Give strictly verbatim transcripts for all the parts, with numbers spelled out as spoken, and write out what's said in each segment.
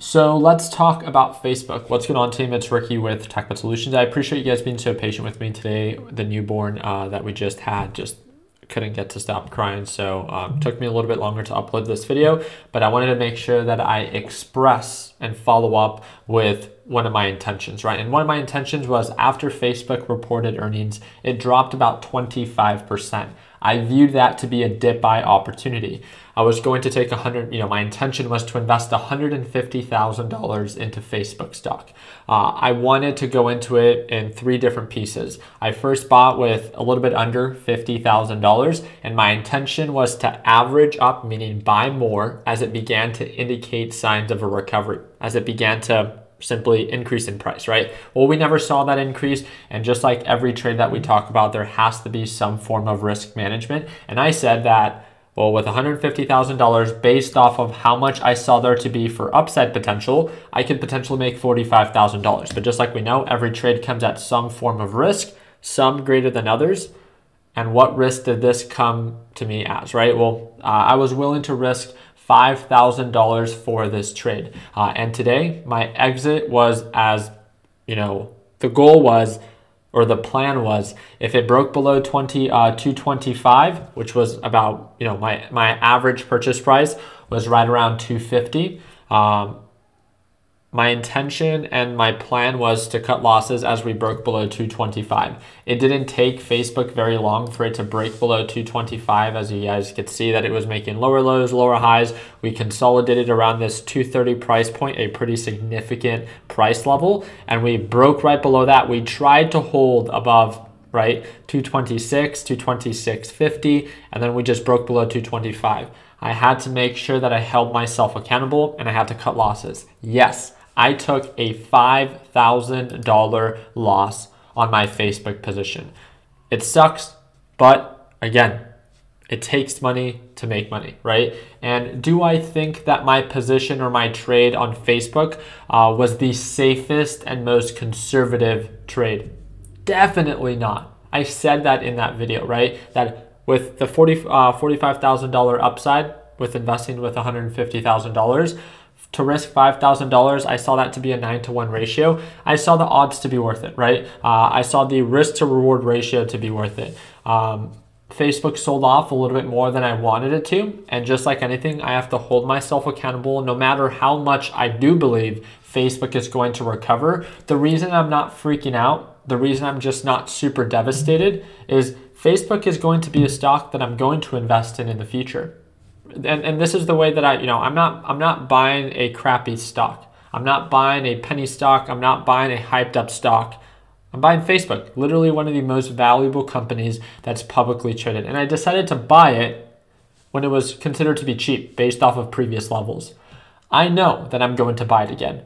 So let's talk about Facebook. What's going on, team? It's Ricky with TechBit Solutions. I appreciate you guys being so patient with me today. The newborn uh, that we just had just couldn't get to stop crying, so um, took me a little bit longer to upload this video, but I wanted to make sure that I express and follow up with one of my intentions, right? And one of my intentions was, after Facebook reported earnings, it dropped about twenty-five percent. I viewed that to be a dip-buy opportunity. I was going to take one hundred, you know, my intention was to invest one hundred fifty thousand dollars into Facebook stock. Uh, I wanted to go into it in three different pieces. I first bought with a little bit under fifty thousand dollars, and my intention was to average up, meaning buy more, as it began to indicate signs of a recovery, as it began to simply increase in price, right? Well, we never saw that increase. And just like every trade that we talk about, there has to be some form of risk management. And I said that, well, with one hundred fifty thousand dollars, based off of how much I saw there to be for upside potential, I could potentially make forty-five thousand dollars. But just like we know, every trade comes at some form of risk, some greater than others. And what risk did this come to me as, right? Well, uh, I was willing to risk five thousand dollars for this trade. Uh, and today my exit was, as you know, the goal was, or the plan was, if it broke below two twenty-five, which was about, you know, my, my average purchase price was right around two fifty. Um, my intention and my plan was to cut losses as we broke below two twenty-five. It didn't take Facebook very long for it to break below two twenty-five. As you guys could see that it was making lower lows, lower highs. We consolidated around this two thirty price point, a pretty significant price level, and we broke right below that. We tried to hold above, right, two twenty-six, two twenty-six fifty, and then we just broke below two twenty-five. I had to make sure that I held myself accountable, and I had to cut losses. Yes, I took a five thousand dollar loss on my Facebook position. It sucks, but again, it takes money to make money, right? And do I think that my position or my trade on Facebook uh, was the safest and most conservative trade? Definitely not. I said that in that video, right? That with the forty-five thousand dollar upside, with investing with one hundred fifty thousand dollars, to risk five thousand dollars, I saw that to be a nine to one ratio. I saw the odds to be worth it, right? Uh, I saw the risk to reward ratio to be worth it. Um, Facebook sold off a little bit more than I wanted it to. And just like anything, I have to hold myself accountable no matter how much I do believe Facebook is going to recover. The reason I'm not freaking out, the reason I'm just not super devastated, is Facebook is going to be a stock that I'm going to invest in in the future. And, and this is the way that I, you know, I'm not, I'm not buying a crappy stock. I'm not buying a penny stock. I'm not buying a hyped up stock. I'm buying Facebook, literally one of the most valuable companies that's publicly traded. And I decided to buy it when it was considered to be cheap based off of previous levels. I know that I'm going to buy it again.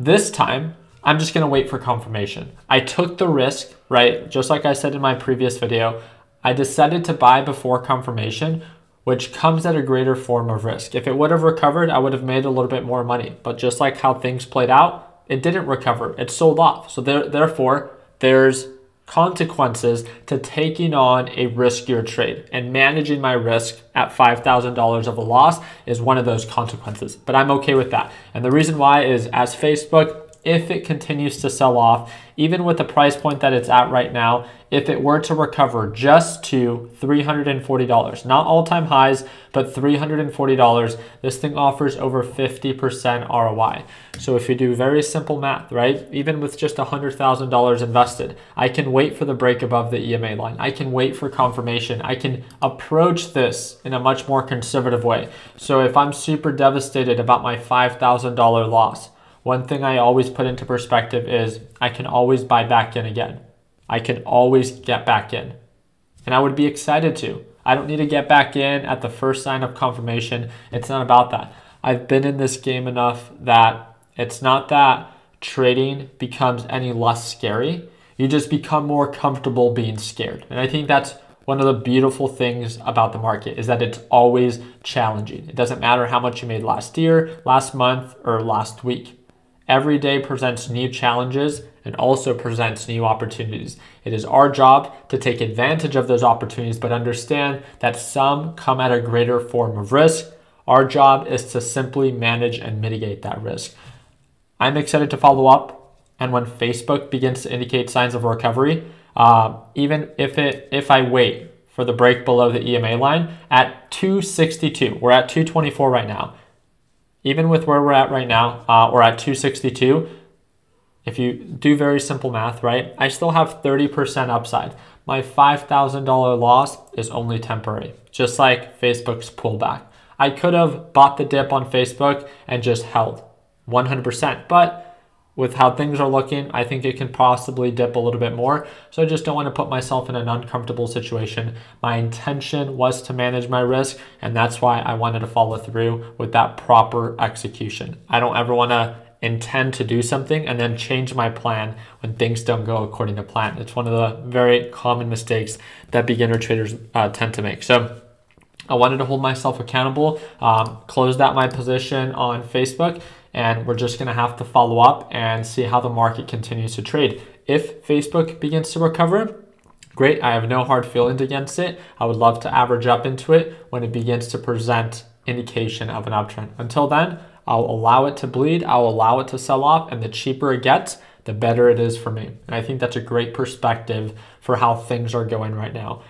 This time, I'm just going to wait for confirmation. I took the risk, right? Just like I said in my previous video, I decided to buy before confirmation, which comes at a greater form of risk. If it would have recovered, I would have made a little bit more money. But just like how things played out, it didn't recover. It sold off. So there, therefore, there's consequences to taking on a riskier trade. And managing my risk at five thousand dollars of a loss is one of those consequences. But I'm okay with that. And the reason why is, as Facebook, if it continues to sell off, even with the price point that it's at right now, if it were to recover just to three hundred forty dollars, not all-time highs, but three hundred forty dollars, this thing offers over fifty percent R O I. So if you do very simple math, right, even with just one hundred thousand dollars invested, I can wait for the break above the E M A line. I can wait for confirmation. I can approach this in a much more conservative way. So if I'm super devastated about my five thousand dollar loss, one thing I always put into perspective is I can always buy back in again. I can always get back in. And I would be excited to. I don't need to get back in at the first sign of confirmation. It's not about that. I've been in this game enough that it's not that trading becomes any less scary. You just become more comfortable being scared. And I think that's one of the beautiful things about the market, is that it's always challenging. It doesn't matter how much you made last year, last month, or last week. Every day presents new challenges and also presents new opportunities. It is our job to take advantage of those opportunities, but understand that some come at a greater form of risk, Our job is to simply manage and mitigate that risk. I'm excited to follow up, and when Facebook begins to indicate signs of recovery, uh, even if it if I wait for the break below the E M A line at two sixty-two, we're at two twenty-four right now. Even with where we're at right now, uh, we're at two sixty-two. If you do very simple math, right? I still have thirty percent upside. My five thousand dollars loss is only temporary, just like Facebook's pullback. I could have bought the dip on Facebook and just held one hundred percent, but with how things are looking, I think it can possibly dip a little bit more. So I just don't want to put myself in an uncomfortable situation. My intention was to manage my risk, and that's why I wanted to follow through with that proper execution. I don't ever want to intend to do something and then change my plan when things don't go according to plan. It's one of the very common mistakes that beginner traders uh, tend to make. So I wanted to hold myself accountable, um, closed out my position on Facebook, and we're just gonna have to follow up and see how the market continues to trade. If Facebook begins to recover, great, I have no hard feelings against it. I would love to average up into it when it begins to present indication of an uptrend. Until then, I'll allow it to bleed, I'll allow it to sell off, and the cheaper it gets, the better it is for me. And I think that's a great perspective for how things are going right now.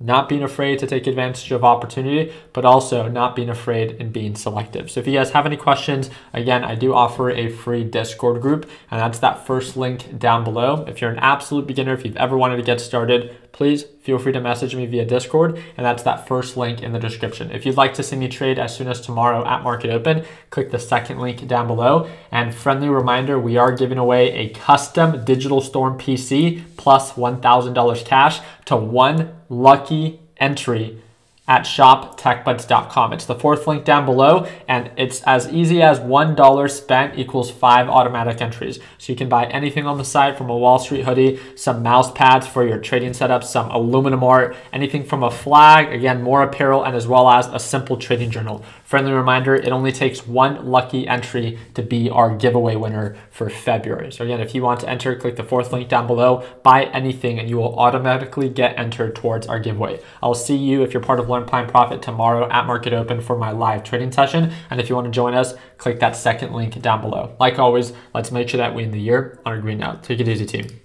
Not being afraid to take advantage of opportunity, but also not being afraid and being selective. So if you guys have any questions, again, I do offer a free Discord group, and that's that first link down below. If you're an absolute beginner, if you've ever wanted to get started, please feel free to message me via Discord, and that's that first link in the description. If you'd like to see me trade as soon as tomorrow at market open, click the second link down below. And friendly reminder, we are giving away a custom Digital Storm P C plus one thousand dollars cash to one lucky entry at shop tech bits dot com. It's the fourth link down below, and it's as easy as one dollar spent equals five automatic entries. So you can buy anything on the site, from a Wall Street hoodie, some mouse pads for your trading setup, some aluminum art, anything from a flag, again, more apparel, and as well as a simple trading journal. Friendly reminder, it only takes one lucky entry to be our giveaway winner for February. So again, if you want to enter, click the fourth link down below, buy anything, and you will automatically get entered towards our giveaway. I'll see you, if you're part of Learn Plan Profit, tomorrow at market open for my live trading session. And if you want to join us, click that second link down below. Like always, let's make sure that we end the year on a green note. Take it easy, team.